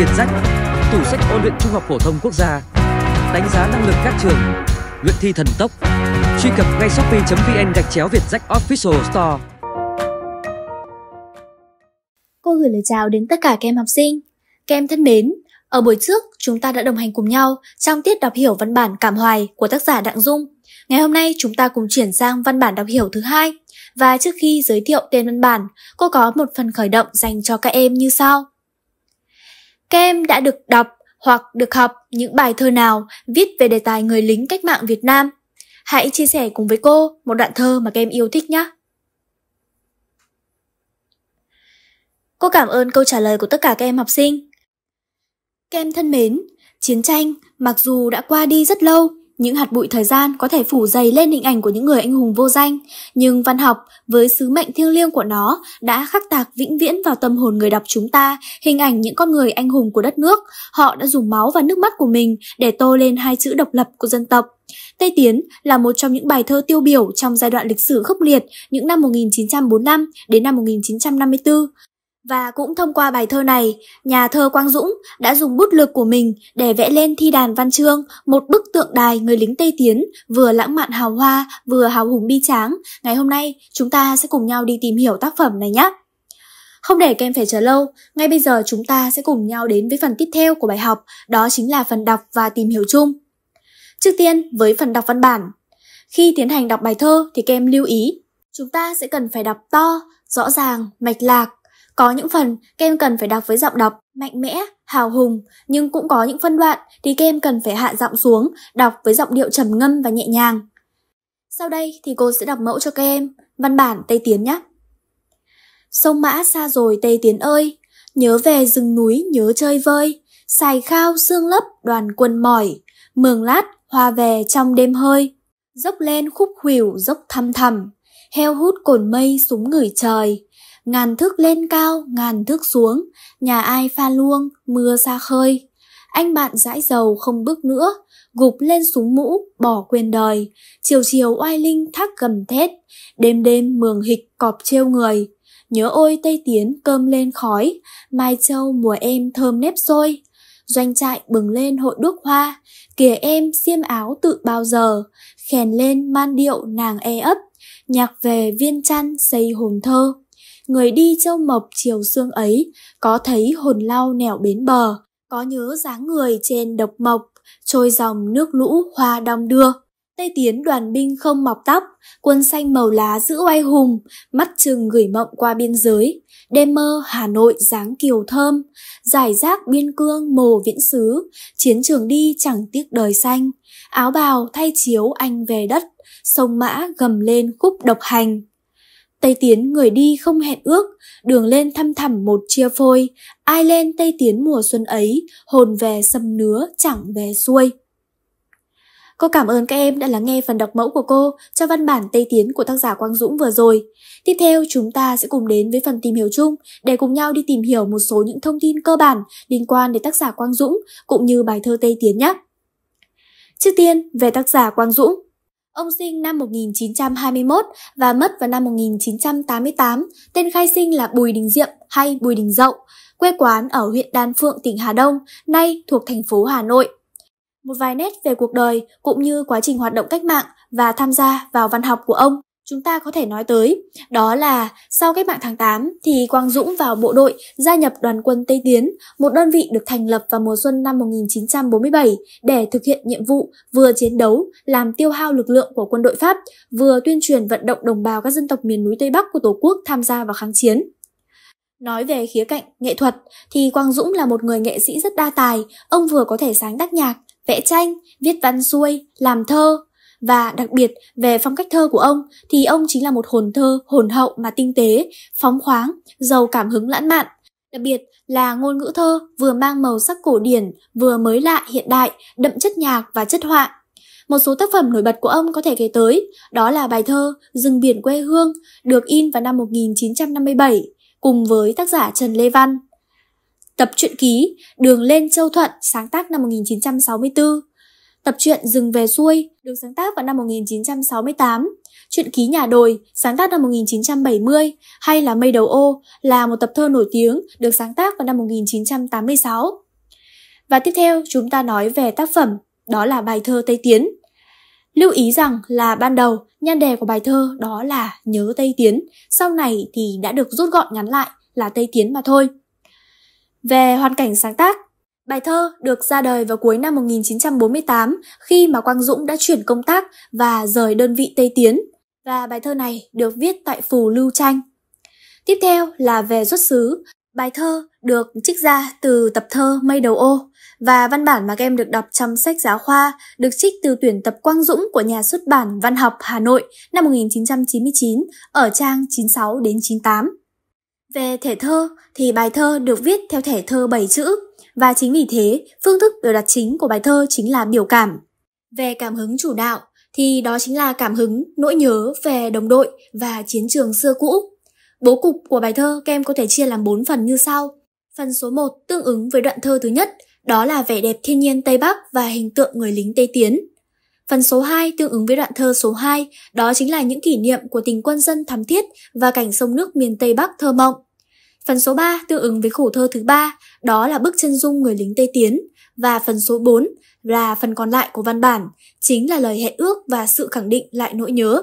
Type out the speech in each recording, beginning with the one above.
VietJack, tủ sách ôn luyện trung học phổ thông quốc gia, đánh giá năng lực các trường, luyện thi thần tốc. Truy cập ngay shopee.vn/VietJack Official Store. Cô gửi lời chào đến tất cả các em học sinh. Các em thân mến, ở buổi trước chúng ta đã đồng hành cùng nhau trong tiết đọc hiểu văn bản Cảm Hoài của tác giả Đặng Dung. Ngày hôm nay chúng ta cùng chuyển sang văn bản đọc hiểu thứ hai. Và trước khi giới thiệu tên văn bản, cô có một phần khởi động dành cho các em như sau. Các em đã được đọc hoặc được học những bài thơ nào viết về đề tài người lính cách mạng Việt Nam? Hãy chia sẻ cùng với cô một đoạn thơ mà các em yêu thích nhé. Cô cảm ơn câu trả lời của tất cả các em học sinh. Các em thân mến, chiến tranh mặc dù đã qua đi rất lâu, những hạt bụi thời gian có thể phủ dày lên hình ảnh của những người anh hùng vô danh, nhưng văn học với sứ mệnh thiêng liêng của nó đã khắc tạc vĩnh viễn vào tâm hồn người đọc chúng ta hình ảnh những con người anh hùng của đất nước. Họ đã dùng máu và nước mắt của mình để tô lên hai chữ độc lập của dân tộc. Tây Tiến là một trong những bài thơ tiêu biểu trong giai đoạn lịch sử khốc liệt những năm 1945 đến năm 1954. Và cũng thông qua bài thơ này, nhà thơ Quang Dũng đã dùng bút lực của mình để vẽ lên thi đàn văn chương một bức tượng đài người lính Tây Tiến vừa lãng mạn hào hoa, vừa hào hùng bi tráng. Ngày hôm nay, chúng ta sẽ cùng nhau đi tìm hiểu tác phẩm này nhé. Không để các em phải chờ lâu, ngay bây giờ chúng ta sẽ cùng nhau đến với phần tiếp theo của bài học, đó chính là phần đọc và tìm hiểu chung. Trước tiên, với phần đọc văn bản. Khi tiến hành đọc bài thơ thì các em lưu ý, chúng ta sẽ cần phải đọc to, rõ ràng, mạch lạc. Có những phần các em cần phải đọc với giọng đọc mạnh mẽ, hào hùng, nhưng cũng có những phân đoạn thì các em cần phải hạ giọng xuống, đọc với giọng điệu trầm ngâm và nhẹ nhàng. Sau đây thì cô sẽ đọc mẫu cho các em, văn bản Tây Tiến nhé. Sông Mã xa rồi Tây Tiến ơi, nhớ về rừng núi nhớ chơi vơi, Sài Khao sương lấp đoàn quân mỏi, Mường Lát hoa về trong đêm hơi, dốc lên khúc khuỷu dốc thăm thẳm, heo hút cồn mây súng ngửi trời. Ngàn thước lên cao, ngàn thước xuống, nhà ai pha luông, mưa xa khơi. Anh bạn dãi dầu không bước nữa, gục lên súng mũ, bỏ quên đời. Chiều chiều oai linh thác gầm thét, đêm đêm Mường Hịch cọp trêu người. Nhớ ôi Tây Tiến cơm lên khói, Mai Châu mùa em thơm nếp xôi. Doanh trại bừng lên hội đuốc hoa, kìa em xiêm áo tự bao giờ. Khèn lên man điệu nàng e ấp, nhạc về Viêng Chăn xây hồn thơ. Người đi Châu Mộc chiều sương ấy, có thấy hồn lau nẻo bến bờ, có nhớ dáng người trên độc mộc, trôi dòng nước lũ hoa đong đưa. Tây Tiến đoàn binh không mọc tóc, quân xanh màu lá giữ oai hùng, mắt chừng gửi mộng qua biên giới. Đêm mơ Hà Nội dáng kiều thơm, giải rác biên cương mồ viễn xứ, chiến trường đi chẳng tiếc đời xanh. Áo bào thay chiếu anh về đất, sông Mã gầm lên khúc độc hành. Tây Tiến người đi không hẹn ước, đường lên thăm thẳm một chia phôi, ai lên Tây Tiến mùa xuân ấy, hồn về Sầm Nứa chẳng về xuôi. Cô cảm ơn các em đã lắng nghe phần đọc mẫu của cô cho văn bản Tây Tiến của tác giả Quang Dũng vừa rồi. Tiếp theo chúng ta sẽ cùng đến với phần tìm hiểu chung để cùng nhau đi tìm hiểu một số những thông tin cơ bản liên quan đến tác giả Quang Dũng cũng như bài thơ Tây Tiến nhé. Trước tiên, về tác giả Quang Dũng. Ông sinh năm 1921 và mất vào năm 1988, tên khai sinh là Bùi Đình Diệm hay Bùi Đình Dậu, quê quán ở huyện Đan Phượng, tỉnh Hà Đông, nay thuộc thành phố Hà Nội. Một vài nét về cuộc đời cũng như quá trình hoạt động cách mạng và tham gia vào văn học của ông chúng ta có thể nói tới, đó là sau cách mạng tháng 8 thì Quang Dũng vào bộ đội gia nhập đoàn quân Tây Tiến, một đơn vị được thành lập vào mùa xuân năm 1947 để thực hiện nhiệm vụ vừa chiến đấu, làm tiêu hao lực lượng của quân đội Pháp, vừa tuyên truyền vận động đồng bào các dân tộc miền núi Tây Bắc của Tổ quốc tham gia vào kháng chiến. Nói về khía cạnh nghệ thuật thì Quang Dũng là một người nghệ sĩ rất đa tài, ông vừa có thể sáng tác nhạc, vẽ tranh, viết văn xuôi, làm thơ. Và đặc biệt về phong cách thơ của ông thì ông chính là một hồn thơ hồn hậu mà tinh tế, phóng khoáng, giàu cảm hứng lãng mạn. Đặc biệt là ngôn ngữ thơ vừa mang màu sắc cổ điển, vừa mới lạ hiện đại, đậm chất nhạc và chất họa. Một số tác phẩm nổi bật của ông có thể kể tới, đó là bài thơ Rừng biển quê hương được in vào năm 1957 cùng với tác giả Trần Lê Văn. Tập truyện ký Đường lên Châu Thuận sáng tác năm 1964. Tập truyện Rừng về xuôi được sáng tác vào năm 1968, truyện ký Nhà đồi sáng tác năm 1970 hay là Mây Đầu Ô là một tập thơ nổi tiếng được sáng tác vào năm 1986. Và tiếp theo chúng ta nói về tác phẩm, đó là bài thơ Tây Tiến. Lưu ý rằng là ban đầu, nhan đề của bài thơ đó là Nhớ Tây Tiến, sau này thì đã được rút gọn ngắn lại là Tây Tiến mà thôi. Về hoàn cảnh sáng tác, bài thơ được ra đời vào cuối năm 1948 khi mà Quang Dũng đã chuyển công tác và rời đơn vị Tây Tiến, và bài thơ này được viết tại Phù Lưu Chanh. Tiếp theo là về xuất xứ, bài thơ được trích ra từ tập thơ Mây Đầu Ô, và văn bản mà các em được đọc trong sách giáo khoa được trích từ tuyển tập Quang Dũng của nhà xuất bản Văn học Hà Nội năm 1999 ở trang 96 đến 98. Về thể thơ thì bài thơ được viết theo thể thơ 7 chữ, và chính vì thế phương thức biểu đạt chính của bài thơ chính là biểu cảm. Về cảm hứng chủ đạo thì đó chính là cảm hứng, nỗi nhớ về đồng đội và chiến trường xưa cũ. Bố cục của bài thơ các em có thể chia làm 4 phần như sau. Phần số 1 tương ứng với đoạn thơ thứ nhất, đó là vẻ đẹp thiên nhiên Tây Bắc và hình tượng người lính Tây Tiến. Phần số 2 tương ứng với đoạn thơ số 2, đó chính là những kỷ niệm của tình quân dân thắm thiết và cảnh sông nước miền Tây Bắc thơ mộng. Phần số 3 tương ứng với khổ thơ thứ 3, đó là bức chân dung người lính Tây Tiến. Và phần số 4 là phần còn lại của văn bản, chính là lời hẹn ước và sự khẳng định lại nỗi nhớ.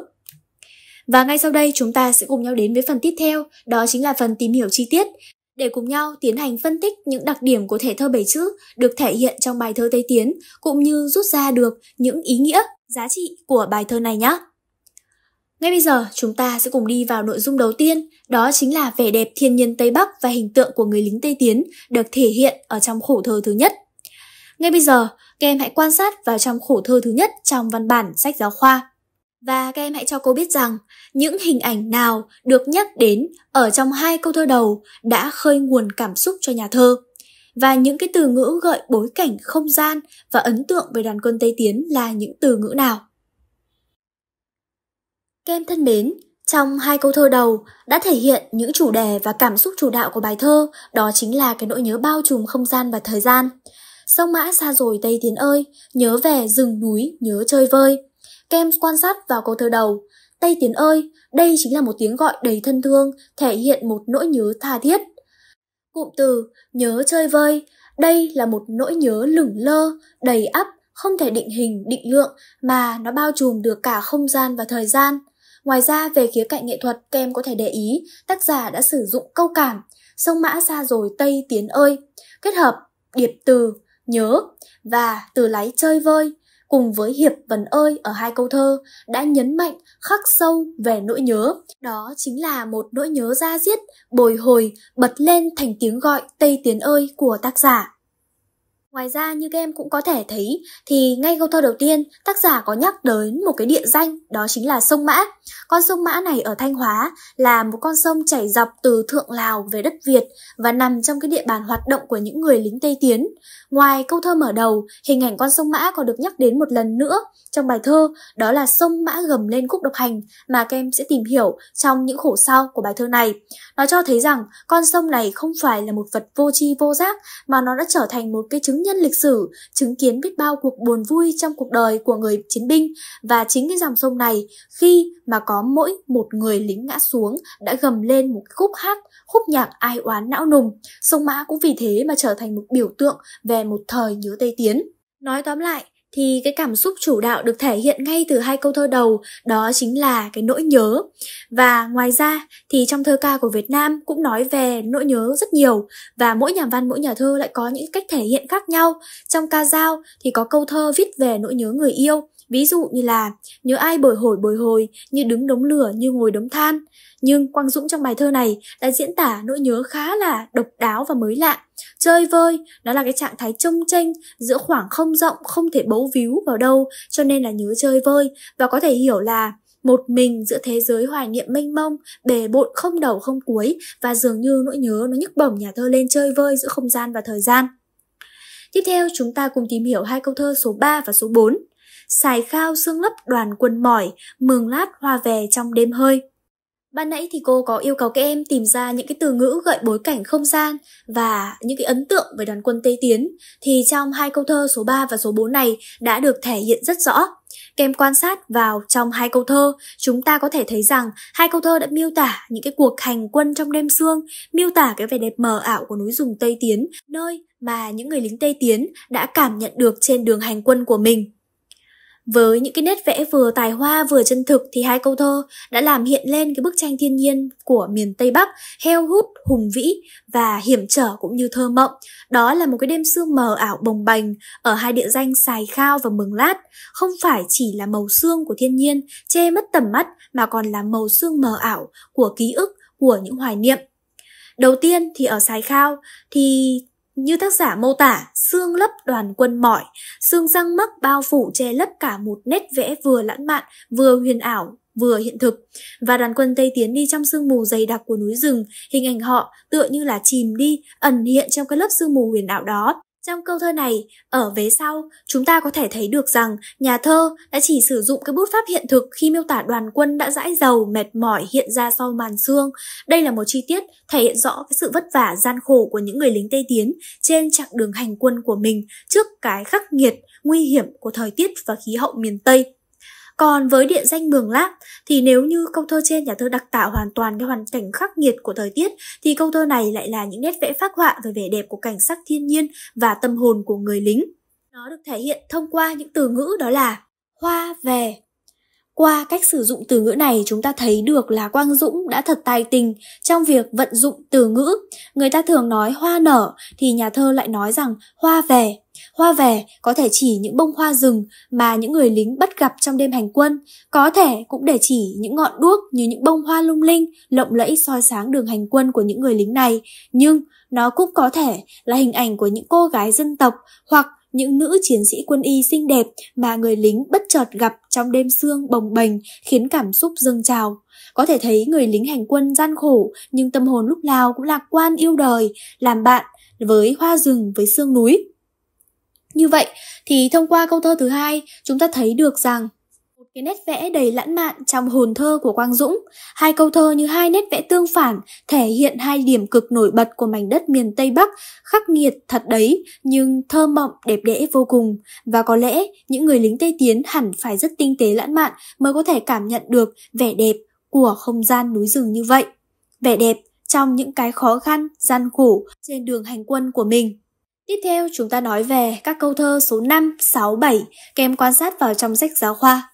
Và ngay sau đây chúng ta sẽ cùng nhau đến với phần tiếp theo, đó chính là phần tìm hiểu chi tiết, để cùng nhau tiến hành phân tích những đặc điểm của thể thơ 7 chữ được thể hiện trong bài thơ Tây Tiến, cũng như rút ra được những ý nghĩa, giá trị của bài thơ này nhé. Ngay bây giờ chúng ta sẽ cùng đi vào nội dung đầu tiên, đó chính là vẻ đẹp thiên nhiên Tây Bắc và hình tượng của người lính Tây Tiến được thể hiện ở trong khổ thơ thứ nhất. Ngay bây giờ các em hãy quan sát vào trong khổ thơ thứ nhất trong văn bản sách giáo khoa. Và các em hãy cho cô biết rằng những hình ảnh nào được nhắc đến ở trong hai câu thơ đầu đã khơi nguồn cảm xúc cho nhà thơ. Và những cái từ ngữ gợi bối cảnh không gian và ấn tượng về đoàn quân Tây Tiến là những từ ngữ nào? Các em thân mến, trong hai câu thơ đầu đã thể hiện những chủ đề và cảm xúc chủ đạo của bài thơ, đó chính là cái nỗi nhớ bao trùm không gian và thời gian. Sông Mã xa rồi Tây Tiến ơi, nhớ về rừng núi, nhớ chơi vơi. Các em quan sát vào câu thơ đầu, Tây Tiến ơi, đây chính là một tiếng gọi đầy thân thương, thể hiện một nỗi nhớ tha thiết. Cụm từ nhớ chơi vơi, đây là một nỗi nhớ lửng lơ, đầy ắp, không thể định hình, định lượng, mà nó bao trùm được cả không gian và thời gian. Ngoài ra, về khía cạnh nghệ thuật, các em có thể để ý, tác giả đã sử dụng câu cảm, Sông Mã xa rồi Tây Tiến ơi, kết hợp điệp từ nhớ và từ lái chơi vơi, cùng với hiệp vần ơi ở hai câu thơ đã nhấn mạnh khắc sâu về nỗi nhớ. Đó chính là một nỗi nhớ da diết, bồi hồi, bật lên thành tiếng gọi Tây Tiến ơi của tác giả. Ngoài ra như các em cũng có thể thấy thì ngay câu thơ đầu tiên tác giả có nhắc đến một cái địa danh, đó chính là sông Mã. Con sông Mã này ở Thanh Hóa là một con sông chảy dọc từ Thượng Lào về đất Việt và nằm trong cái địa bàn hoạt động của những người lính Tây Tiến. Ngoài câu thơ mở đầu, hình ảnh con sông Mã còn được nhắc đến một lần nữa trong bài thơ, đó là sông Mã gầm lên khúc độc hành mà các em sẽ tìm hiểu trong những khổ sau của bài thơ này. Nó cho thấy rằng con sông này không phải là một vật vô tri vô giác mà nó đã trở thành một cái chứng nhân lịch sử, chứng kiến biết bao cuộc buồn vui trong cuộc đời của người chiến binh, và chính cái dòng sông này khi mà có mỗi một người lính ngã xuống đã gầm lên một khúc hát, khúc nhạc ai oán não nùng. Sông Mã cũng vì thế mà trở thành một biểu tượng về một thời nhớ Tây Tiến. Nói tóm lại thì cái cảm xúc chủ đạo được thể hiện ngay từ hai câu thơ đầu đó chính là cái nỗi nhớ. Và ngoài ra thì trong thơ ca của Việt Nam cũng nói về nỗi nhớ rất nhiều, và mỗi nhà văn mỗi nhà thơ lại có những cách thể hiện khác nhau. Trong ca dao thì có câu thơ viết về nỗi nhớ người yêu, ví dụ như là nhớ ai bồi hồi, như đứng đống lửa, như ngồi đống than. Nhưng Quang Dũng trong bài thơ này đã diễn tả nỗi nhớ khá là độc đáo và mới lạ. Chơi vơi, đó là cái trạng thái chông chênh giữa khoảng không rộng, không thể bấu víu vào đâu, cho nên là nhớ chơi vơi, và có thể hiểu là một mình giữa thế giới hoài niệm mênh mông, bề bộn không đầu không cuối, và dường như nỗi nhớ nó nhấc bổng nhà thơ lên chơi vơi giữa không gian và thời gian. Tiếp theo chúng ta cùng tìm hiểu hai câu thơ số 3 và số 4. Sài Khao sương lấp đoàn quân mỏi, Mường Lát hoa về trong đêm hơi. Ban nãy thì cô có yêu cầu các em tìm ra những cái từ ngữ gợi bối cảnh không gian và những cái ấn tượng về đoàn quân Tây Tiến, thì trong hai câu thơ số 3 và số 4 này đã được thể hiện rất rõ. Các em quan sát vào trong hai câu thơ, chúng ta có thể thấy rằng hai câu thơ đã miêu tả những cái cuộc hành quân trong đêm sương, miêu tả cái vẻ đẹp mờ ảo của núi rừng Tây Tiến, nơi mà những người lính Tây Tiến đã cảm nhận được trên đường hành quân của mình. Với những cái nét vẽ vừa tài hoa vừa chân thực thì hai câu thơ đã làm hiện lên cái bức tranh thiên nhiên của miền Tây Bắc heo hút, hùng vĩ và hiểm trở cũng như thơ mộng. Đó là một cái đêm sương mờ ảo bồng bềnh ở hai địa danh Sài Khao và Mường Lát. Không phải chỉ là màu sương của thiên nhiên che mất tầm mắt mà còn là màu sương mờ ảo của ký ức, của những hoài niệm. Đầu tiên thì ở Sài Khao thì như tác giả mô tả, sương lấp đoàn quân mỏi, sương răng mắc bao phủ che lấp cả một nét vẽ vừa lãng mạn, vừa huyền ảo, vừa hiện thực. Và đoàn quân Tây Tiến đi trong sương mù dày đặc của núi rừng, hình ảnh họ tựa như là chìm đi, ẩn hiện trong cái lớp sương mù huyền ảo đó. Trong câu thơ này, ở vế sau, chúng ta có thể thấy được rằng nhà thơ đã chỉ sử dụng cái bút pháp hiện thực khi miêu tả đoàn quân đã dãi dầu, mệt mỏi hiện ra sau màn sương. Đây là một chi tiết thể hiện rõ cái sự vất vả, gian khổ của những người lính Tây Tiến trên chặng đường hành quân của mình trước cái khắc nghiệt, nguy hiểm của thời tiết và khí hậu miền Tây. Còn với địa danh Mường Lát thì nếu như câu thơ trên nhà thơ đặc tả hoàn toàn cái hoàn cảnh khắc nghiệt của thời tiết thì câu thơ này lại là những nét vẽ phác họa về vẻ đẹp của cảnh sắc thiên nhiên và tâm hồn của người lính. Nó được thể hiện thông qua những từ ngữ đó là hoa về. Qua cách sử dụng từ ngữ này chúng ta thấy được là Quang Dũng đã thật tài tình trong việc vận dụng từ ngữ. Người ta thường nói hoa nở thì nhà thơ lại nói rằng hoa về. Hoa về có thể chỉ những bông hoa rừng mà những người lính bắt gặp trong đêm hành quân, có thể cũng để chỉ những ngọn đuốc như những bông hoa lung linh, lộng lẫy soi sáng đường hành quân của những người lính này, nhưng nó cũng có thể là hình ảnh của những cô gái dân tộc hoặc những nữ chiến sĩ quân y xinh đẹp mà người lính bất chợt gặp trong đêm sương bồng bềnh khiến cảm xúc dâng trào. Có thể thấy người lính hành quân gian khổ nhưng tâm hồn lúc nào cũng lạc quan yêu đời, làm bạn với hoa rừng, với sương núi. Như vậy thì thông qua câu thơ thứ hai chúng ta thấy được rằng một cái nét vẽ đầy lãng mạn trong hồn thơ của Quang Dũng. Hai câu thơ như hai nét vẽ tương phản thể hiện hai điểm cực nổi bật của mảnh đất miền Tây Bắc, khắc nghiệt thật đấy nhưng thơ mộng đẹp đẽ vô cùng. Và có lẽ những người lính Tây Tiến hẳn phải rất tinh tế lãng mạn mới có thể cảm nhận được vẻ đẹp của không gian núi rừng như vậy, vẻ đẹp trong những cái khó khăn, gian khổ trên đường hành quân của mình. Tiếp theo chúng ta nói về các câu thơ số 5, 6, 7 các em quan sát vào trong sách giáo khoa.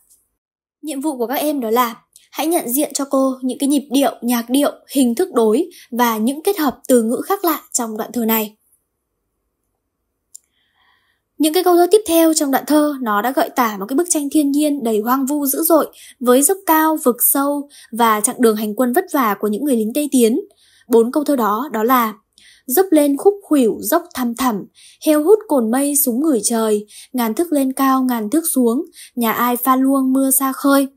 Nhiệm vụ của các em đó là hãy nhận diện cho cô những cái nhịp điệu, nhạc điệu, hình thức đối và những kết hợp từ ngữ khác lạ trong đoạn thơ này. Những cái câu thơ tiếp theo trong đoạn thơ nó đã gợi tả một cái bức tranh thiên nhiên đầy hoang vu dữ dội với dốc cao, vực sâu và chặng đường hành quân vất vả của những người lính Tây Tiến. 4 câu thơ đó là dốc lên khúc khuỷu dốc thăm thẳm, heo hút cồn mây súng ngửi trời, ngàn thước lên cao ngàn thước xuống, nhà ai pha luông mưa xa khơi.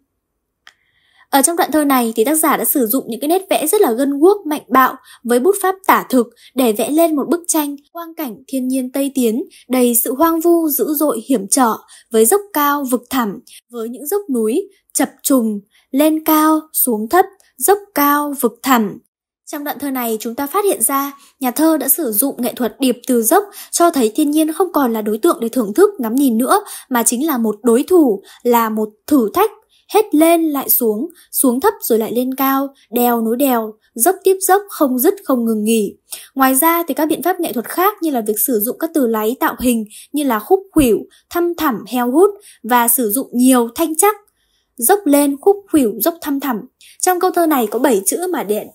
Ở trong đoạn thơ này thì tác giả đã sử dụng những cái nét vẽ rất là gân guốc, mạnh bạo với bút pháp tả thực để vẽ lên một bức tranh quang cảnh thiên nhiên Tây Tiến đầy sự hoang vu dữ dội hiểm trở với dốc cao vực thẳm, với những dốc núi chập trùng, lên cao xuống thấp, dốc cao vực thẳm. Trong đoạn thơ này chúng ta phát hiện ra nhà thơ đã sử dụng nghệ thuật điệp từ dốc, cho thấy thiên nhiên không còn là đối tượng để thưởng thức ngắm nhìn nữa mà chính là một đối thủ, là một thử thách, hết lên lại xuống, xuống thấp rồi lại lên cao, đèo nối đèo, dốc tiếp dốc không dứt không ngừng nghỉ. Ngoài ra thì các biện pháp nghệ thuật khác như là việc sử dụng các từ láy tạo hình như là khúc khuỷu, thăm thẳm, heo hút và sử dụng nhiều thanh chắc. Dốc lên khúc khuỷu dốc thăm thẳm. Trong câu thơ này có 7 chữ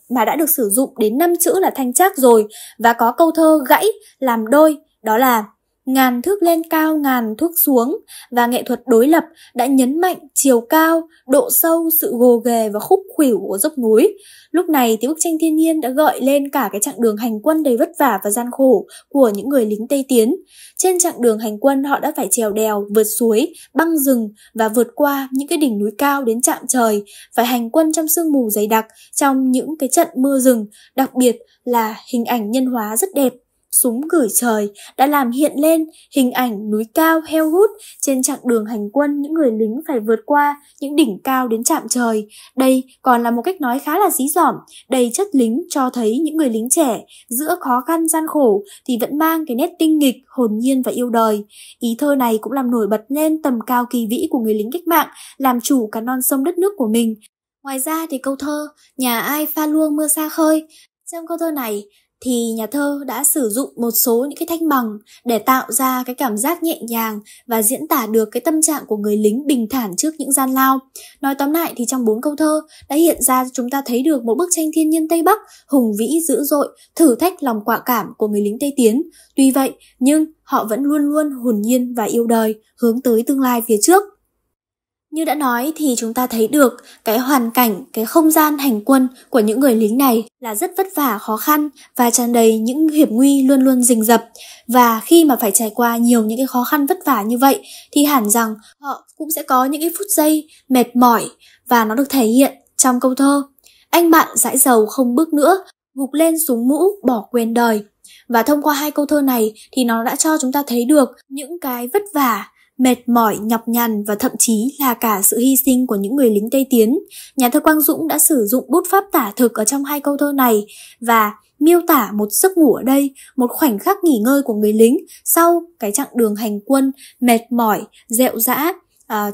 mà đã được sử dụng đến 5 chữ là thanh trác rồi. Và có câu thơ gãy làm đôi, đó là ngàn thước lên cao ngàn thước xuống. Và nghệ thuật đối lập đã nhấn mạnh chiều cao, độ sâu, sự gồ ghề và khúc khuỷu của dốc núi. Lúc này thì bức tranh thiên nhiên đã gợi lên cả cái chặng đường hành quân đầy vất vả và gian khổ của những người lính Tây Tiến. Trên chặng đường hành quân họ đã phải trèo đèo, vượt suối, băng rừng và vượt qua những cái đỉnh núi cao đến chạm trời, phải hành quân trong sương mù dày đặc, trong những cái trận mưa rừng, đặc biệt là hình ảnh nhân hóa rất đẹp. Súng gửi trời đã làm hiện lên hình ảnh núi cao heo hút. Trên chặng đường hành quân, những người lính phải vượt qua những đỉnh cao đến chạm trời. Đây còn là một cách nói khá là dí dỏm, đầy chất lính, cho thấy những người lính trẻ giữa khó khăn gian khổ thì vẫn mang cái nét tinh nghịch, hồn nhiên và yêu đời. Ý thơ này cũng làm nổi bật lên tầm cao kỳ vĩ của người lính cách mạng, làm chủ cả non sông đất nước của mình. Ngoài ra thì câu thơ nhà ai pha luông mưa xa khơi, trong câu thơ này thì nhà thơ đã sử dụng một số những cái thanh bằng để tạo ra cái cảm giác nhẹ nhàng và diễn tả được cái tâm trạng của người lính bình thản trước những gian lao. Nói tóm lại thì trong 4 câu thơ đã hiện ra cho chúng ta thấy được một bức tranh thiên nhiên Tây Bắc hùng vĩ dữ dội, thử thách lòng quả cảm của người lính Tây Tiến. Tuy vậy nhưng họ vẫn luôn luôn hồn nhiên và yêu đời, hướng tới tương lai phía trước. Như đã nói thì chúng ta thấy được cái hoàn cảnh, cái không gian hành quân của những người lính này là rất vất vả, khó khăn và tràn đầy những hiểm nguy luôn luôn rình rập. Và khi mà phải trải qua nhiều những cái khó khăn vất vả như vậy thì hẳn rằng họ cũng sẽ có những cái phút giây mệt mỏi, và nó được thể hiện trong câu thơ: Anh bạn dãi dầu không bước nữa, gục lên súng mũ bỏ quên đời. Và thông qua 2 câu thơ này thì nó đã cho chúng ta thấy được những cái vất vả, mệt mỏi, nhọc nhằn và thậm chí là cả sự hy sinh của những người lính Tây Tiến. Nhà thơ Quang Dũng đã sử dụng bút pháp tả thực ở trong 2 câu thơ này và miêu tả một giấc ngủ ở đây, một khoảnh khắc nghỉ ngơi của người lính sau cái chặng đường hành quân mệt mỏi, dẹo dã.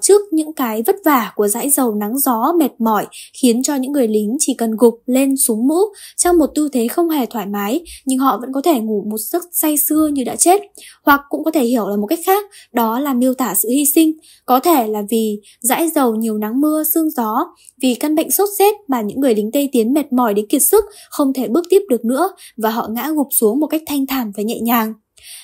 Trước những cái vất vả của dãi dầu nắng gió mệt mỏi khiến cho những người lính chỉ cần gục lên súng mũ trong một tư thế không hề thoải mái, nhưng họ vẫn có thể ngủ một giấc say sưa như đã chết. Hoặc cũng có thể hiểu là một cách khác, đó là miêu tả sự hy sinh. Có thể là vì dãi dầu nhiều nắng mưa sương gió, vì căn bệnh sốt rét mà những người lính Tây Tiến mệt mỏi đến kiệt sức, không thể bước tiếp được nữa và họ ngã gục xuống một cách thanh thản và nhẹ nhàng.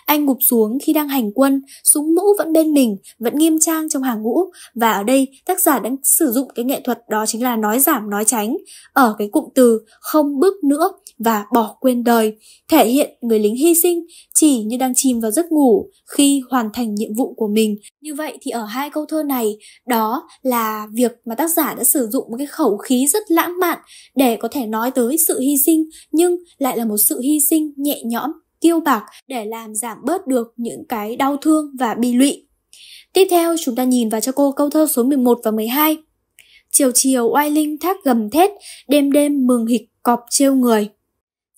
Anh gục xuống khi đang hành quân, súng mũ vẫn bên mình, vẫn nghiêm trang trong hàng ngũ. Và ở đây tác giả đang sử dụng cái nghệ thuật đó chính là nói giảm nói tránh ở cái cụm từ không bước nữa và bỏ quên đời, thể hiện người lính hy sinh chỉ như đang chìm vào giấc ngủ khi hoàn thành nhiệm vụ của mình. Như vậy thì ở 2 câu thơ này, đó là việc mà tác giả đã sử dụng một cái khẩu khí rất lãng mạn để có thể nói tới sự hy sinh, nhưng lại là một sự hy sinh nhẹ nhõm, kiêu bạc để làm giảm bớt được những cái đau thương và bi lụy. Tiếp theo chúng ta nhìn vào cho cô câu thơ số 11 và 12. Chiều chiều oai linh thác gầm thét, đêm đêm mường hịch cọp trêu người.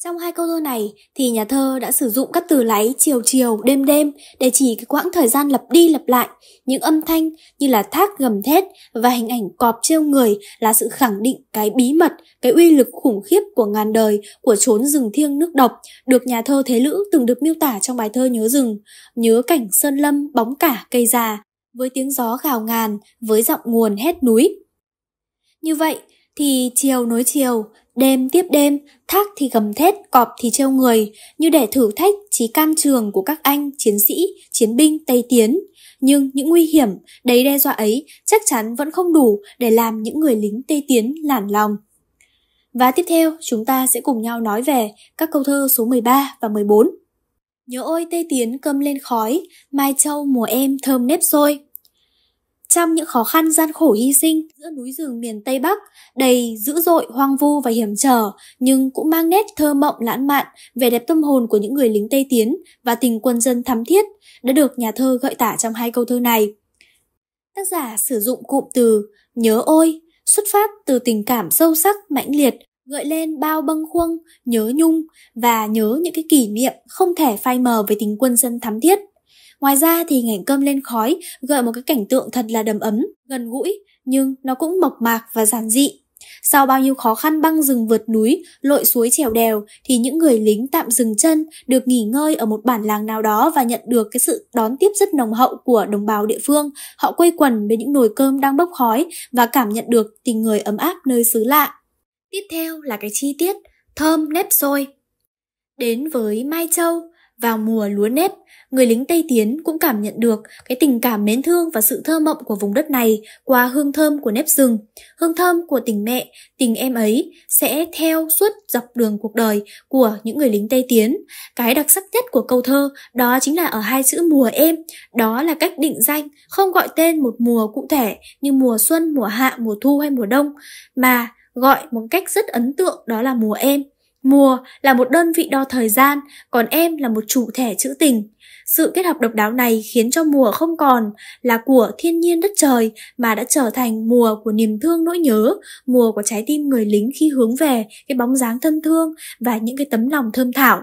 Trong 2 câu thơ này thì nhà thơ đã sử dụng các từ láy chiều chiều, đêm đêm để chỉ cái quãng thời gian lặp đi lặp lại. Những âm thanh như là thác gầm thét và hình ảnh cọp trêu người là sự khẳng định cái bí mật, cái uy lực khủng khiếp của ngàn đời, của chốn rừng thiêng nước độc, được nhà thơ Thế Lữ từng được miêu tả trong bài thơ Nhớ Rừng: nhớ cảnh sơn lâm bóng cả cây già, với tiếng gió gào ngàn, với giọng nguồn hét núi. Như vậy thì chiều nối chiều, đêm tiếp đêm, thác thì gầm thét, cọp thì trêu người, như để thử thách trí can trường của các anh chiến sĩ, chiến binh Tây Tiến. Nhưng những nguy hiểm, đầy đe dọa ấy chắc chắn vẫn không đủ để làm những người lính Tây Tiến nản lòng. Và tiếp theo chúng ta sẽ cùng nhau nói về các câu thơ số 13 và 14. Nhớ ôi Tây Tiến cơm lên khói, Mai Châu mùa em thơm nếp xôi. Trong những khó khăn gian khổ hy sinh giữa núi rừng miền Tây Bắc, đầy dữ dội, hoang vu và hiểm trở, nhưng cũng mang nét thơ mộng lãng mạn, vẻ đẹp tâm hồn của những người lính Tây Tiến và tình quân dân thắm thiết đã được nhà thơ gợi tả trong 2 câu thơ này. Tác giả sử dụng cụm từ nhớ ôi, xuất phát từ tình cảm sâu sắc, mãnh liệt, gợi lên bao bâng khuâng, nhớ nhung và nhớ những cái kỷ niệm không thể phai mờ về tình quân dân thắm thiết. Ngoài ra thì ngành cơm lên khói gợi một cái cảnh tượng thật là đầm ấm, gần gũi, nhưng nó cũng mộc mạc và giản dị. Sau bao nhiêu khó khăn băng rừng vượt núi, lội suối trèo đèo thì những người lính tạm dừng chân, được nghỉ ngơi ở một bản làng nào đó và nhận được cái sự đón tiếp rất nồng hậu của đồng bào địa phương. Họ quây quần bên những nồi cơm đang bốc khói và cảm nhận được tình người ấm áp nơi xứ lạ. Tiếp theo là cái chi tiết thơm nếp xôi. Đến với Mai Châu, vào mùa lúa nếp, người lính Tây Tiến cũng cảm nhận được cái tình cảm mến thương và sự thơ mộng của vùng đất này qua hương thơm của nếp rừng. Hương thơm của tình mẹ, tình em ấy sẽ theo suốt dọc đường cuộc đời của những người lính Tây Tiến. Cái đặc sắc nhất của câu thơ đó chính là ở 2 chữ mùa em, đó là cách định danh, không gọi tên một mùa cụ thể như mùa xuân, mùa hạ, mùa thu hay mùa đông, mà gọi một cách rất ấn tượng, đó là mùa em. Mùa là một đơn vị đo thời gian, còn em là một chủ thể trữ tình. Sự kết hợp độc đáo này khiến cho mùa không còn là của thiên nhiên đất trời mà đã trở thành mùa của niềm thương nỗi nhớ, mùa của trái tim người lính khi hướng về cái bóng dáng thân thương và những cái tấm lòng thơm thảo.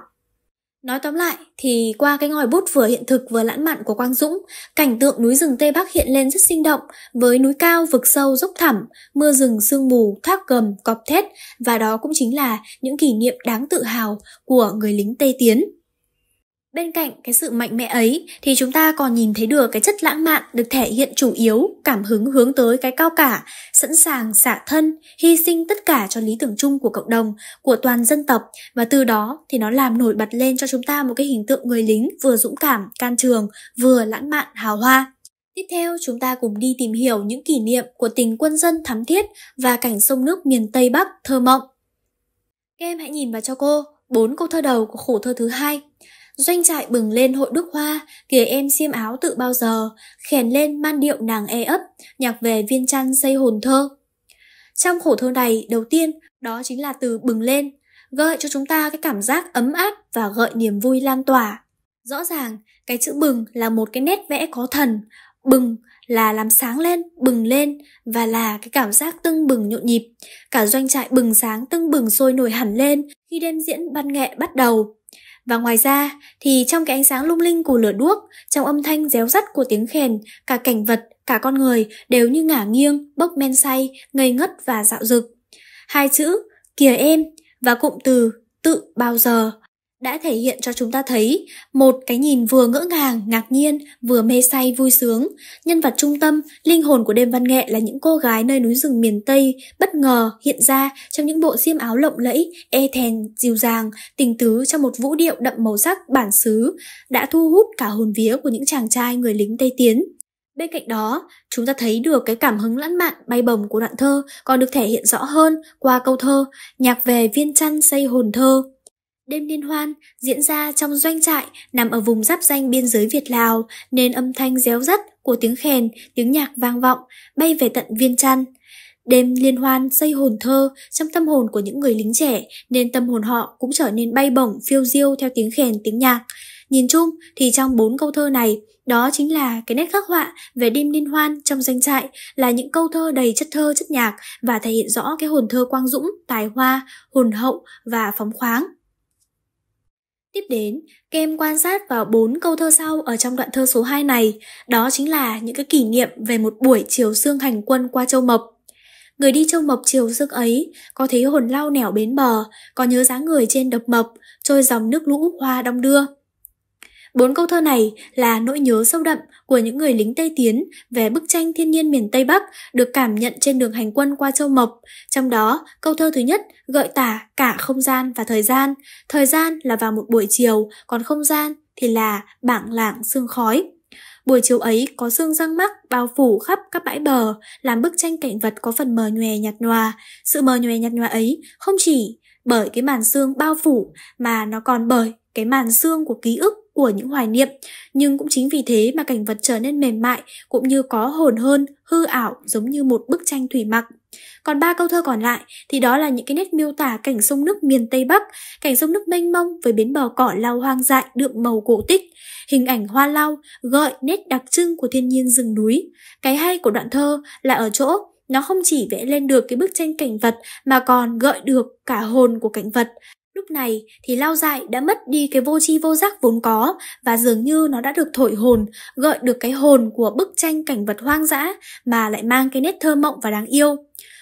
Nói tóm lại thì qua cái ngòi bút vừa hiện thực vừa lãng mạn của Quang Dũng, cảnh tượng núi rừng Tây Bắc hiện lên rất sinh động, với núi cao, vực sâu, dốc thẳm, mưa rừng, sương mù, thác gầm, cọp thét, và đó cũng chính là những kỷ niệm đáng tự hào của người lính Tây Tiến. Bên cạnh cái sự mạnh mẽ ấy thì chúng ta còn nhìn thấy được cái chất lãng mạn được thể hiện chủ yếu, cảm hứng hướng tới cái cao cả, sẵn sàng xả thân, hy sinh tất cả cho lý tưởng chung của cộng đồng, của toàn dân tộc, và từ đó thì nó làm nổi bật lên cho chúng ta một cái hình tượng người lính vừa dũng cảm, can trường, vừa lãng mạn, hào hoa. Tiếp theo chúng ta cùng đi tìm hiểu những kỷ niệm của tình quân dân thắm thiết và cảnh sông nước miền Tây Bắc thơ mộng. Các em hãy nhìn vào cho cô 4 câu thơ đầu của khổ thơ thứ 2. Doanh trại bừng lên hội đức hoa, kìa em xiêm áo tự bao giờ, khèn lên man điệu nàng e ấp, nhạc về Viêng Chăn xây hồn thơ. Trong khổ thơ này, đầu tiên đó chính là từ bừng lên, gợi cho chúng ta cái cảm giác ấm áp và gợi niềm vui lan tỏa. Rõ ràng cái chữ bừng là một cái nét vẽ có thần. Bừng là làm sáng lên, bừng lên, và là cái cảm giác tưng bừng nhộn nhịp. Cả doanh trại bừng sáng tưng bừng sôi nổi hẳn lên khi đêm diễn văn nghệ bắt đầu. Và ngoài ra thì trong cái ánh sáng lung linh của lửa đuốc, trong âm thanh réo rắt của tiếng khèn, cả cảnh vật, cả con người đều như ngả nghiêng, bốc men say, ngây ngất và dạo dực. Hai chữ kìa em và cụm từ tự bao giờ đã thể hiện cho chúng ta thấy một cái nhìn vừa ngỡ ngàng, ngạc nhiên, vừa mê say, vui sướng. Nhân vật trung tâm, linh hồn của đêm văn nghệ là những cô gái nơi núi rừng miền Tây bất ngờ hiện ra trong những bộ xiêm áo lộng lẫy, e thèn, dịu dàng, tình tứ trong một vũ điệu đậm màu sắc, bản xứ, đã thu hút cả hồn vía của những chàng trai người lính Tây Tiến. Bên cạnh đó, chúng ta thấy được cái cảm hứng lãng mạn bay bổng của đoạn thơ còn được thể hiện rõ hơn qua câu thơ nhạc về Viêng Chăn xây hồn thơ. Đêm liên hoan diễn ra trong doanh trại nằm ở vùng giáp ranh biên giới Việt-Lào, nên âm thanh réo rắt của tiếng khèn, tiếng nhạc vang vọng, bay về tận Viêng Chăn. Đêm liên hoan xây hồn thơ trong tâm hồn của những người lính trẻ, nên tâm hồn họ cũng trở nên bay bổng, phiêu diêu theo tiếng khèn, tiếng nhạc. Nhìn chung thì trong 4 câu thơ này, đó chính là cái nét khắc họa về đêm liên hoan trong doanh trại, là những câu thơ đầy chất thơ, chất nhạc, và thể hiện rõ cái hồn thơ Quang Dũng, tài hoa, hồn hậu và phóng khoáng. Tiếp đến, các em quan sát vào 4 câu thơ sau ở trong đoạn thơ số 2 này, đó chính là những cái kỷ niệm về một buổi chiều sương hành quân qua Châu Mộc. Người đi Châu Mộc chiều sương ấy, có thấy hồn lau nẻo bến bờ, có nhớ dáng người trên đập mộc, trôi dòng nước lũ hoa đong đưa. 4 câu thơ này là nỗi nhớ sâu đậm của những người lính Tây Tiến về bức tranh thiên nhiên miền Tây Bắc được cảm nhận trên đường hành quân qua Châu Mộc. Trong đó, câu thơ thứ nhất gợi tả cả không gian và thời gian. Thời gian là vào một buổi chiều, còn không gian thì là bảng lảng sương khói. Buổi chiều ấy có sương răng mắc bao phủ khắp các bãi bờ, làm bức tranh cảnh vật có phần mờ nhòe nhạt nhòa. Sự mờ nhòe nhạt nhòa ấy không chỉ bởi cái màn sương bao phủ mà nó còn bởi cái màn sương của ký ức, của những hoài niệm, nhưng cũng chính vì thế mà cảnh vật trở nên mềm mại, cũng như có hồn hơn, hư ảo giống như một bức tranh thủy mặc. Còn 3 câu thơ còn lại thì đó là những cái nét miêu tả cảnh sông nước miền Tây Bắc, cảnh sông nước mênh mông với bến bờ cỏ lau hoang dại đượm màu cổ tích, hình ảnh hoa lau gợi nét đặc trưng của thiên nhiên rừng núi. Cái hay của đoạn thơ là ở chỗ nó không chỉ vẽ lên được cái bức tranh cảnh vật mà còn gợi được cả hồn của cảnh vật. Lúc này thì lao dại đã mất đi cái vô tri vô giác vốn có, và dường như nó đã được thổi hồn, gợi được cái hồn của bức tranh cảnh vật hoang dã mà lại mang cái nét thơ mộng và đáng yêu.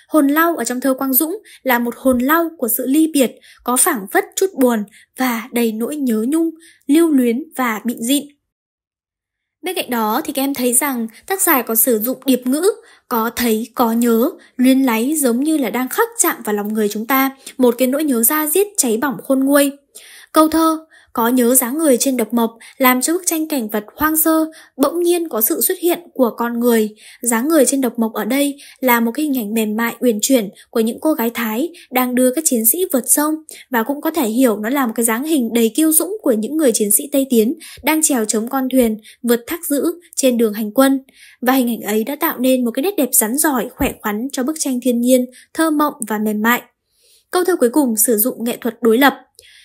Hồn lau ở trong thơ Quang Dũng là một hồn lau của sự ly biệt, có phảng phất chút buồn và đầy nỗi nhớ nhung, lưu luyến và bịn dịn. Bên cạnh đó thì các em thấy rằng tác giả còn sử dụng điệp ngữ có thấy, có nhớ, luyến láy, giống như là đang khắc chạm vào lòng người chúng ta một cái nỗi nhớ da diết cháy bỏng khôn nguôi. Câu thơ có nhớ dáng người trên đập mộc làm cho bức tranh cảnh vật hoang sơ bỗng nhiên có sự xuất hiện của con người. Dáng người trên đập mộc ở đây là một cái hình ảnh mềm mại uyển chuyển của những cô gái Thái đang đưa các chiến sĩ vượt sông, và cũng có thể hiểu nó là một cái dáng hình đầy kiêu dũng của những người chiến sĩ Tây Tiến đang trèo chống con thuyền vượt thác dữ trên đường hành quân. Và hình ảnh ấy đã tạo nên một cái nét đẹp rắn giỏi, khỏe khoắn cho bức tranh thiên nhiên thơ mộng và mềm mại. Câu thơ cuối cùng sử dụng nghệ thuật đối lập.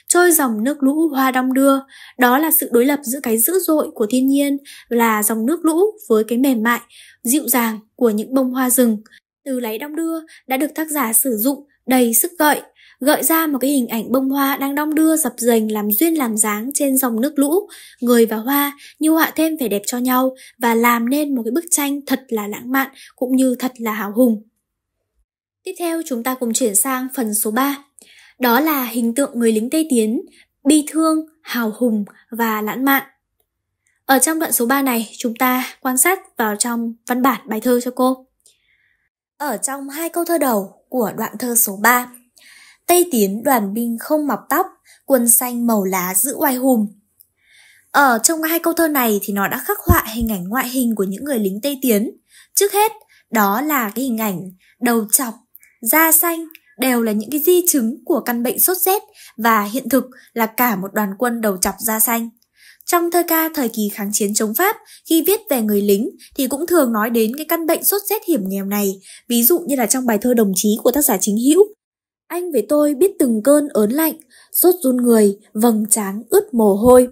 Trôi dòng nước lũ hoa đong đưa, đó là sự đối lập giữa cái dữ dội của thiên nhiên là dòng nước lũ với cái mềm mại, dịu dàng của những bông hoa rừng. Từ lấy đong đưa đã được tác giả sử dụng đầy sức gợi, gợi ra một cái hình ảnh bông hoa đang đong đưa dập dềnh làm duyên làm dáng trên dòng nước lũ. Người và hoa như họa thêm vẻ đẹp cho nhau và làm nên một cái bức tranh thật là lãng mạn cũng như thật là hào hùng. Tiếp theo chúng ta cùng chuyển sang phần số 3. Đó là hình tượng người lính Tây Tiến, bi thương, hào hùng và lãng mạn. Ở trong đoạn số 3 này, chúng ta quan sát vào trong văn bản bài thơ cho cô. Ở trong hai câu thơ đầu của đoạn thơ số 3, Tây Tiến đoàn binh không mọc tóc, quân xanh màu lá giữ oai hùm. Ở trong hai câu thơ này thì nó đã khắc họa hình ảnh ngoại hình của những người lính Tây Tiến. Trước hết, đó là cái hình ảnh đầu trọc, da xanh, đều là những cái di chứng của căn bệnh sốt rét và hiện thực là cả một đoàn quân đầu trọc da xanh. Trong thơ ca thời kỳ kháng chiến chống Pháp, khi viết về người lính thì cũng thường nói đến cái căn bệnh sốt rét hiểm nghèo này, ví dụ như là trong bài thơ Đồng Chí của tác giả Chính Hữu. Anh với tôi biết từng cơn ớn lạnh, sốt run người, vầng trán ướt mồ hôi.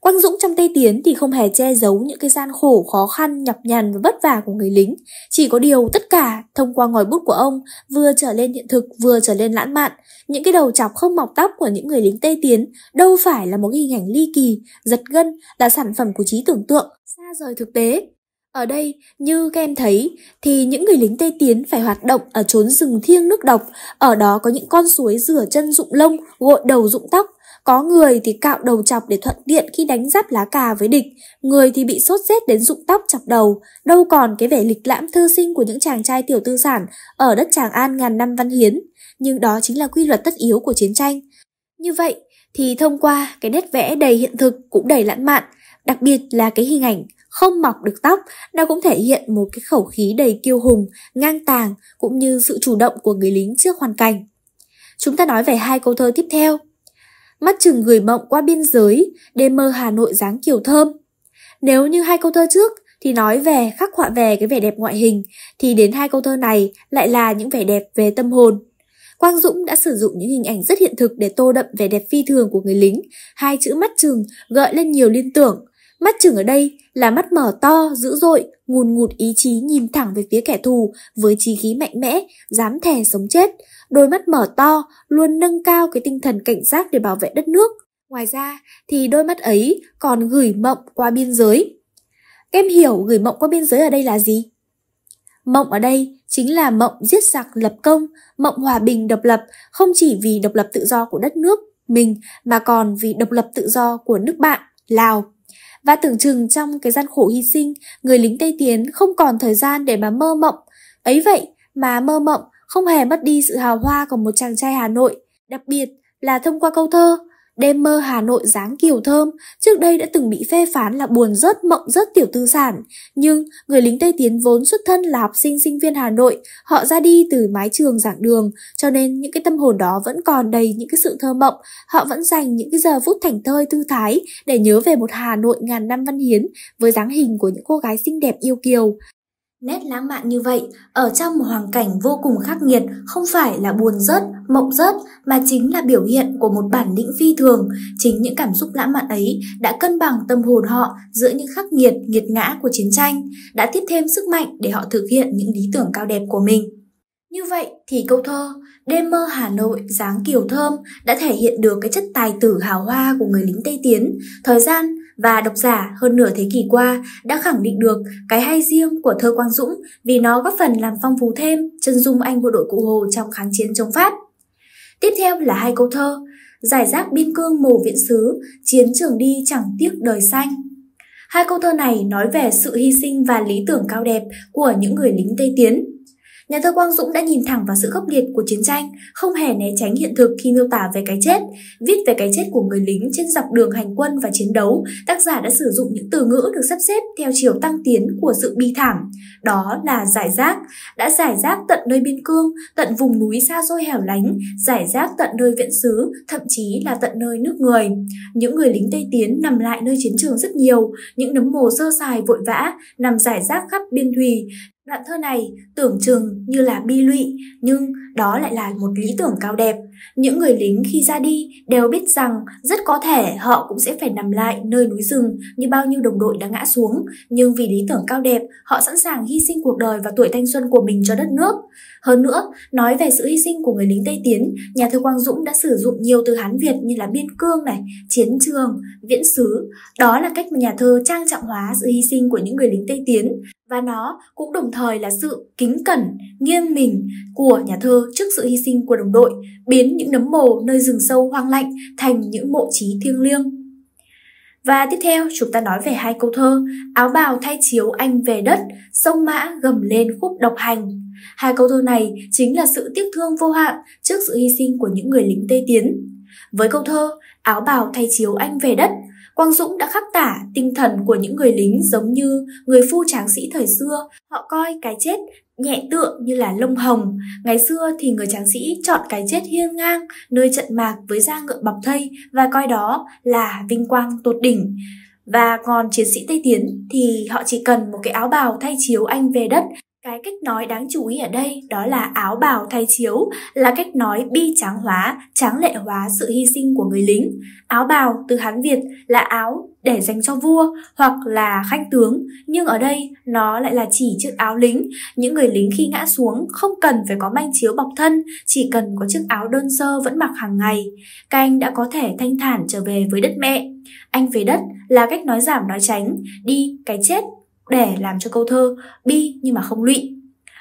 Quang Dũng trong Tây Tiến thì không hề che giấu những cái gian khổ, khó khăn, nhọc nhằn và vất vả của người lính. Chỉ có điều tất cả thông qua ngòi bút của ông vừa trở lên hiện thực vừa trở lên lãng mạn. Những cái đầu chọc không mọc tóc của những người lính Tây Tiến đâu phải là một cái hình ảnh ly kỳ, giật gân, là sản phẩm của trí tưởng tượng, xa rời thực tế. Ở đây, như các em thấy, thì những người lính Tây Tiến phải hoạt động ở chốn rừng thiêng nước độc, ở đó có những con suối rửa chân rụng lông, gội đầu rụng tóc. Có người thì cạo đầu chọc để thuận tiện khi đánh giáp lá cà với địch, người thì bị sốt rét đến rụng tóc chọc đầu. Đâu còn cái vẻ lịch lãm thư sinh của những chàng trai tiểu tư sản ở đất Tràng An ngàn năm văn hiến. Nhưng đó chính là quy luật tất yếu của chiến tranh. Như vậy thì thông qua cái nét vẽ đầy hiện thực cũng đầy lãng mạn, đặc biệt là cái hình ảnh không mọc được tóc, nó cũng thể hiện một cái khẩu khí đầy kiêu hùng, ngang tàng cũng như sự chủ động của người lính trước hoàn cảnh. Chúng ta nói về hai câu thơ tiếp theo. Mắt chừng gửi mộng qua biên giới, đêm mơ Hà Nội dáng kiều thơm. Nếu như hai câu thơ trước thì nói về khắc họa về cái vẻ đẹp ngoại hình, thì đến hai câu thơ này lại là những vẻ đẹp về tâm hồn. Quang Dũng đã sử dụng những hình ảnh rất hiện thực để tô đậm vẻ đẹp phi thường của người lính. Hai chữ mắt chừng gợi lên nhiều liên tưởng. Mắt chừng ở đây là mắt mở to, dữ dội, ngùn ngụt ý chí nhìn thẳng về phía kẻ thù với chí khí mạnh mẽ, dám thề sống chết. Đôi mắt mở to luôn nâng cao cái tinh thần cảnh giác để bảo vệ đất nước. Ngoài ra thì đôi mắt ấy còn gửi mộng qua biên giới. Em hiểu gửi mộng qua biên giới ở đây là gì? Mộng ở đây chính là mộng giết giặc lập công, mộng hòa bình độc lập, không chỉ vì độc lập tự do của đất nước mình mà còn vì độc lập tự do của nước bạn, Lào. Và tưởng chừng trong cái gian khổ hy sinh, người lính Tây Tiến không còn thời gian để mà mơ mộng. Ấy vậy mà mơ mộng không hề mất đi sự hào hoa của một chàng trai Hà Nội, đặc biệt là thông qua câu thơ Đêm mơ Hà Nội dáng kiều thơm trước đây đã từng bị phê phán là buồn rớt, mộng rớt tiểu tư sản. Nhưng người lính Tây Tiến vốn xuất thân là học sinh sinh viên Hà Nội, họ ra đi từ mái trường giảng đường, cho nên những cái tâm hồn đó vẫn còn đầy những cái sự thơ mộng. Họ vẫn dành những cái giờ phút thảnh thơi thư thái để nhớ về một Hà Nội ngàn năm văn hiến với dáng hình của những cô gái xinh đẹp yêu kiều. Nét lãng mạn như vậy, ở trong một hoàn cảnh vô cùng khắc nghiệt, không phải là buồn rớt, mộng rớt, mà chính là biểu hiện của một bản lĩnh phi thường. Chính những cảm xúc lãng mạn ấy đã cân bằng tâm hồn họ giữa những khắc nghiệt, nghiệt ngã của chiến tranh, đã tiếp thêm sức mạnh để họ thực hiện những lý tưởng cao đẹp của mình. Như vậy thì câu thơ Đêm mơ Hà Nội dáng kiều thơm đã thể hiện được cái chất tài tử hào hoa của người lính Tây Tiến. Thời gian và độc giả hơn nửa thế kỷ qua đã khẳng định được cái hay riêng của thơ Quang Dũng vì nó góp phần làm phong phú thêm chân dung anh bộ đội Cụ Hồ trong kháng chiến chống Pháp. Tiếp theo là hai câu thơ Giải rác biên cương mồ viện xứ, chiến trường đi chẳng tiếc đời xanh. Hai câu thơ này nói về sự hy sinh và lý tưởng cao đẹp của những người lính Tây Tiến. Nhà thơ Quang Dũng đã nhìn thẳng vào sự khốc liệt của chiến tranh, không hề né tránh hiện thực khi miêu tả về cái chết. Viết về cái chết của người lính trên dọc đường hành quân và chiến đấu, tác giả đã sử dụng những từ ngữ được sắp xếp theo chiều tăng tiến của sự bi thảm. Đó là giải rác, đã giải rác tận nơi biên cương, tận vùng núi xa xôi hẻo lánh, giải rác tận nơi viễn xứ, thậm chí là tận nơi nước người. Những người lính Tây Tiến nằm lại nơi chiến trường rất nhiều, những nấm mồ sơ sài vội vã, nằm giải rác khắp biên thùy. Đoạn thơ này tưởng chừng như là bi lụy, nhưng đó lại là một lý tưởng cao đẹp, Những người lính khi ra đi đều biết rằng rất có thể họ cũng sẽ phải nằm lại nơi núi rừng như bao nhiêu đồng đội đã ngã xuống, nhưng vì lý tưởng cao đẹp, họ sẵn sàng hy sinh cuộc đời và tuổi thanh xuân của mình cho đất nước. Hơn nữa, nói về sự hy sinh của người lính Tây Tiến, nhà thơ Quang Dũng đã sử dụng nhiều từ Hán Việt như là biên cương này, chiến trường, viễn xứ. Đó là cách mà nhà thơ trang trọng hóa sự hy sinh của những người lính Tây Tiến. Và nó cũng đồng thời là sự kính cẩn, nghiêng mình của nhà thơ trước sự hy sinh của đồng đội, biến những nấm mồ nơi rừng sâu hoang lạnh thành những mộ chí thiêng liêng. Và tiếp theo chúng ta nói về hai câu thơ Áo bào thay chiếu anh về đất, Sông Mã gầm lên khúc độc hành. Hai câu thơ này chính là sự tiếc thương vô hạn trước sự hy sinh của những người lính Tây Tiến. Với câu thơ Áo bào thay chiếu anh về đất, Quang Dũng đã khắc tả tinh thần của những người lính giống như người phu tráng sĩ thời xưa. Họ coi cái chết nhẹ tựa như là lông hồng. Ngày xưa thì người tráng sĩ chọn cái chết hiên ngang nơi trận mạc với da ngựa bọc thây và coi đó là vinh quang tột đỉnh. Và còn chiến sĩ Tây Tiến thì họ chỉ cần một cái áo bào thay chiếu anh về đất. Cái cách nói đáng chú ý ở đây đó là áo bào thay chiếu là cách nói bi tráng hóa, tráng lệ hóa sự hy sinh của người lính. Áo bào từ Hán Việt là áo để dành cho vua hoặc là khanh tướng, nhưng ở đây nó lại là chỉ chiếc áo lính. Những người lính khi ngã xuống không cần phải có manh chiếu bọc thân, chỉ cần có chiếc áo đơn sơ vẫn mặc hàng ngày. Các anh đã có thể thanh thản trở về với đất mẹ. Anh về đất là cách nói giảm nói tránh, đi cái chết, để làm cho câu thơ bi nhưng mà không lụy.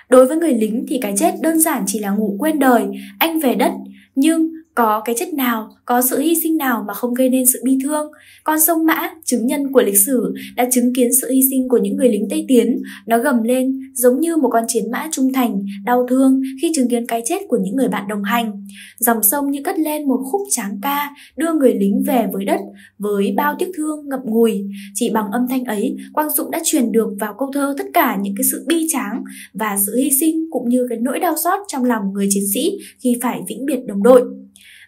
Đối với người lính thì cái chết đơn giản chỉ là ngủ quên đời, anh về đất, nhưng có cái chết nào, có sự hy sinh nào mà không gây nên sự bi thương. Con sông Mã, chứng nhân của lịch sử, đã chứng kiến sự hy sinh của những người lính Tây Tiến. Nó gầm lên giống như một con chiến mã trung thành, đau thương khi chứng kiến cái chết của những người bạn đồng hành. Dòng sông như cất lên một khúc tráng ca, đưa người lính về với đất, với bao tiếc thương ngậm ngùi. Chỉ bằng âm thanh ấy, Quang Dũng đã truyền được vào câu thơ tất cả những cái sự bi tráng và sự hy sinh cũng như cái nỗi đau xót trong lòng người chiến sĩ khi phải vĩnh biệt đồng đội.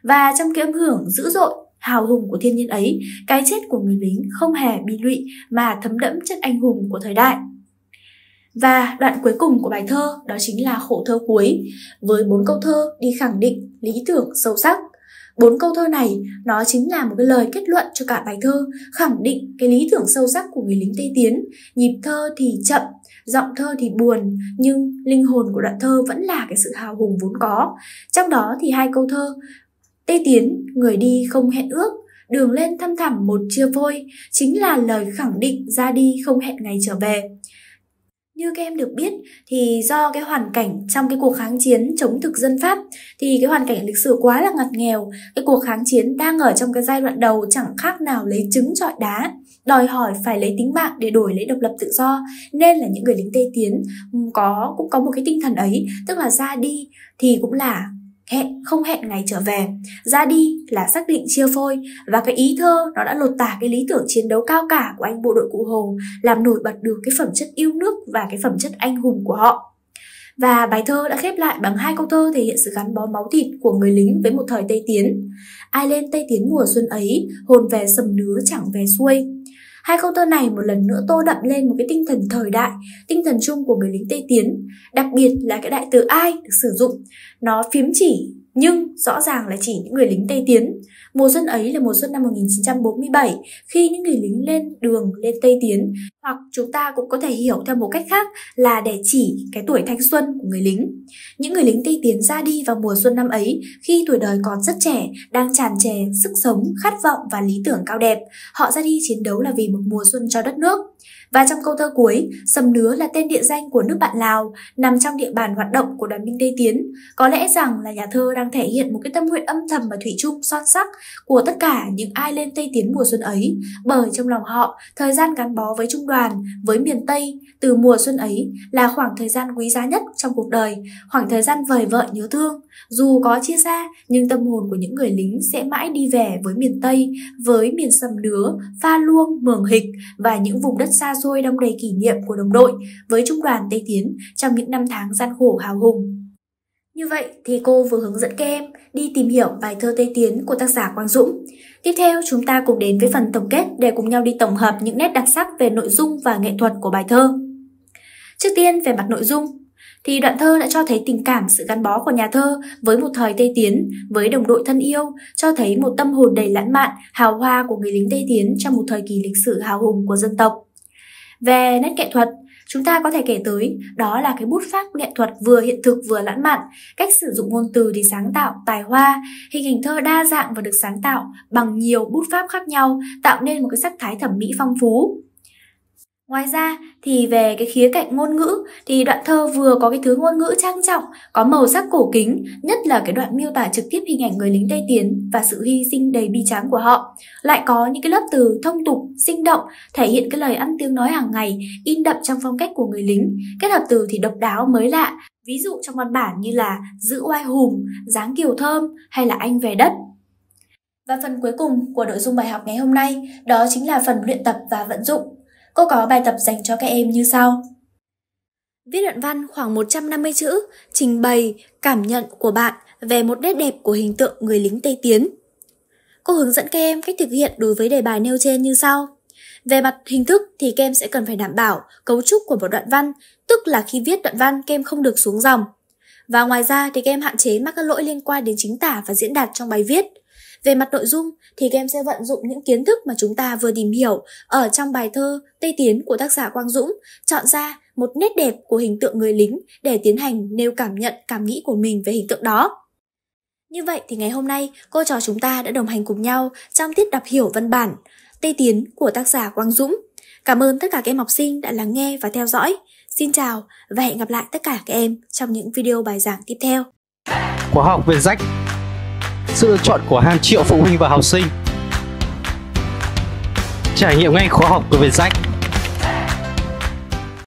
Và trong cái âm hưởng dữ dội, hào hùng của thiên nhiên ấy, cái chết của người lính không hề bi lụy mà thấm đẫm chất anh hùng của thời đại. Và đoạn cuối cùng của bài thơ đó chính là khổ thơ cuối, với 4 câu thơ đi khẳng định lý tưởng sâu sắc. 4 câu thơ này nó chính là một cái lời kết luận cho cả bài thơ, khẳng định cái lý tưởng sâu sắc của người lính Tây Tiến. Nhịp thơ thì chậm, giọng thơ thì buồn, nhưng linh hồn của đoạn thơ vẫn là cái sự hào hùng vốn có. Trong đó thì hai câu thơ Tây Tiến, người đi không hẹn ước, đường lên thăm thẳm một chia vôi chính là lời khẳng định ra đi không hẹn ngày trở về. Như các em được biết thì do cái hoàn cảnh trong cái cuộc kháng chiến chống thực dân Pháp thì cái hoàn cảnh lịch sử quá là ngặt nghèo. Cái cuộc kháng chiến đang ở trong cái giai đoạn đầu chẳng khác nào lấy trứng chọi đá, đòi hỏi phải lấy tính mạng để đổi lấy độc lập tự do. Nên là những người lính Tây Tiến cũng có một cái tinh thần ấy, tức là ra đi thì cũng là không hẹn ngày trở về, ra đi là xác định chia phôi. Và cái ý thơ nó đã lột tả cái lý tưởng chiến đấu cao cả của anh bộ đội Cụ Hồ, làm nổi bật được cái phẩm chất yêu nước và cái phẩm chất anh hùng của họ. Và bài thơ đã khép lại bằng hai câu thơ thể hiện sự gắn bó máu thịt của người lính với một thời Tây Tiến. Ai lên Tây Tiến mùa xuân ấy, hồn về Sầm Nứa chẳng về xuôi. Hai câu thơ này một lần nữa tô đậm lên một cái tinh thần thời đại, tinh thần chung của người lính Tây Tiến, đặc biệt là cái đại từ ai được sử dụng. Nó phím chỉ nhưng rõ ràng là chỉ những người lính Tây Tiến. Mùa xuân ấy là mùa xuân năm 1947, khi những người lính lên đường lên Tây Tiến, hoặc chúng ta cũng có thể hiểu theo một cách khác là để chỉ cái tuổi thanh xuân của người lính. Những người lính Tây Tiến ra đi vào mùa xuân năm ấy khi tuổi đời còn rất trẻ, đang tràn trề sức sống, khát vọng và lý tưởng cao đẹp. Họ ra đi chiến đấu là vì một mùa xuân cho đất nước. Và trong câu thơ cuối, Sầm Nứa là tên địa danh của nước bạn Lào, nằm trong địa bàn hoạt động của đoàn binh Tây Tiến. Có lẽ rằng là nhà thơ đang thể hiện một cái tâm nguyện âm thầm và thủy chung son sắc của tất cả những ai lên Tây Tiến mùa xuân ấy, bởi trong lòng họ, thời gian gắn bó với trung đoàn, với miền Tây từ mùa xuân ấy là khoảng thời gian quý giá nhất trong cuộc đời, khoảng thời gian vời vợi nhớ thương. Dù có chia xa, nhưng tâm hồn của những người lính sẽ mãi đi về với miền Tây, với miền Sầm Nứa, Pha Luông, Mường Hịch và những vùng đất xa xôi đong đầy kỷ niệm của đồng đội với trung đoàn Tây Tiến trong những năm tháng gian khổ hào hùng. Như vậy thì cô vừa hướng dẫn các em đi tìm hiểu bài thơ Tây Tiến của tác giả Quang Dũng. Tiếp theo chúng ta cùng đến với phần tổng kết để cùng nhau đi tổng hợp những nét đặc sắc về nội dung và nghệ thuật của bài thơ. Trước tiên về mặt nội dung, thì đoạn thơ đã cho thấy tình cảm, sự gắn bó của nhà thơ với một thời Tây Tiến, với đồng đội thân yêu, cho thấy một tâm hồn đầy lãng mạn, hào hoa của người lính Tây Tiến trong một thời kỳ lịch sử hào hùng của dân tộc. Về nét nghệ thuật, chúng ta có thể kể tới đó là cái bút pháp nghệ thuật vừa hiện thực vừa lãng mạn, cách sử dụng ngôn từ để sáng tạo, tài hoa, hình ảnh thơ đa dạng và được sáng tạo bằng nhiều bút pháp khác nhau, tạo nên một cái sắc thái thẩm mỹ phong phú. Ngoài ra thì về cái khía cạnh ngôn ngữ thì đoạn thơ vừa có cái thứ ngôn ngữ trang trọng, có màu sắc cổ kính, nhất là cái đoạn miêu tả trực tiếp hình ảnh người lính Tây Tiến và sự hy sinh đầy bi tráng của họ. Lại có những cái lớp từ thông tục, sinh động, thể hiện cái lời ăn tiếng nói hàng ngày, in đậm trong phong cách của người lính, kết hợp từ thì độc đáo mới lạ, ví dụ trong văn bản như là giữ oai hùm, dáng kiều thơm hay là anh về đất. Và phần cuối cùng của nội dung bài học ngày hôm nay đó chính là phần luyện tập và vận dụng. Cô có bài tập dành cho các em như sau. Viết luận văn khoảng 150 chữ, trình bày cảm nhận của bạn về một nét đẹp của hình tượng người lính Tây Tiến. Cô hướng dẫn các em cách thực hiện đối với đề bài nêu trên như sau. Về mặt hình thức thì các em sẽ cần phải đảm bảo cấu trúc của một đoạn văn, tức là khi viết đoạn văn các em không được xuống dòng. Và ngoài ra thì các em hạn chế mắc các lỗi liên quan đến chính tả và diễn đạt trong bài viết. Về mặt nội dung thì các em sẽ vận dụng những kiến thức mà chúng ta vừa tìm hiểu ở trong bài thơ Tây Tiến của tác giả Quang Dũng, chọn ra một nét đẹp của hình tượng người lính để tiến hành nêu cảm nhận, cảm nghĩ của mình về hình tượng đó. Như vậy thì ngày hôm nay cô trò chúng ta đã đồng hành cùng nhau trong tiết đọc hiểu văn bản Tây Tiến của tác giả Quang Dũng. Cảm ơn tất cả các em học sinh đã lắng nghe và theo dõi. Xin chào và hẹn gặp lại tất cả các em trong những video bài giảng tiếp theo. Khóa học VietJack, sự lựa chọn của hàng triệu phụ huynh và học sinh. Trải nghiệm ngay khóa học của VietJack.